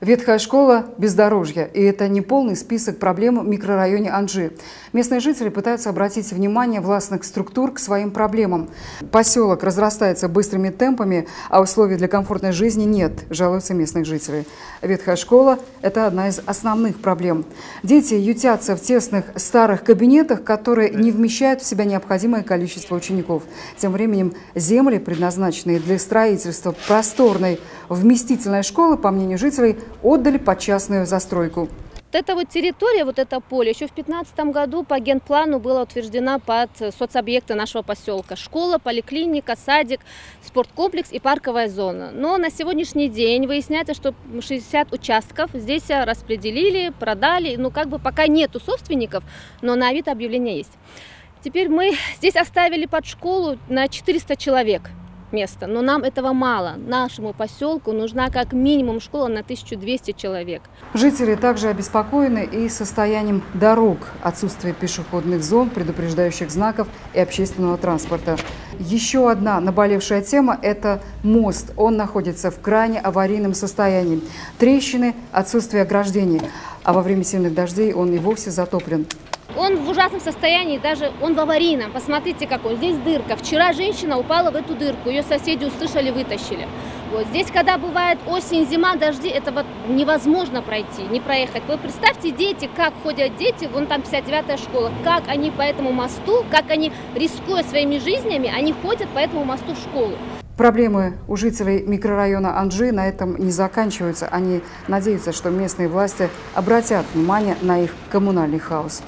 Ветхая школа – бездорожье. И это не полный список проблем в микрорайоне Анжи. Местные жители пытаются обратить внимание властных структур к своим проблемам. Поселок разрастается быстрыми темпами, а условий для комфортной жизни нет, жалуются местных жителей. Ветхая школа – это одна из основных проблем. Дети ютятся в тесных старых кабинетах, которые не вмещают в себя необходимое количество учеников. Тем временем земли, предназначенные для строительства просторной вместительной школы, по мнению жителей, отдали под частную застройку. Вот эта вот территория, вот это поле, еще в 2015 году по генплану была утверждена под соцобъекты нашего поселка. Школа, поликлиника, садик, спорткомплекс и парковая зона. Но на сегодняшний день выясняется, что 60 участков здесь распределили, продали. Ну, как бы пока нету собственников, но на Авито объявление есть. Теперь мы здесь оставили под школу на 400 человек. Место. Но нам этого мало. Нашему поселку нужна как минимум школа на 1200 человек. Жители также обеспокоены и состоянием дорог, отсутствие пешеходных зон, предупреждающих знаков и общественного транспорта. Еще одна наболевшая тема – это мост. Он находится в крайне аварийном состоянии. Трещины, отсутствие ограждений. А во время сильных дождей он и вовсе затоплен. Он в ужасном состоянии, даже он в аварийном. Посмотрите, как он. Здесь дырка. Вчера женщина упала в эту дырку. Ее соседи услышали, вытащили. Вот. Здесь, когда бывает осень, зима, дожди, этого невозможно пройти, не проехать. Вы представьте, дети, как ходят дети, вон там 59-я школа, как они по этому мосту, как они, рискуя своими жизнями, они ходят по этому мосту в школу. Проблемы у жителей микрорайона Анжи на этом не заканчиваются. Они надеются, что местные власти обратят внимание на их коммунальный хаос.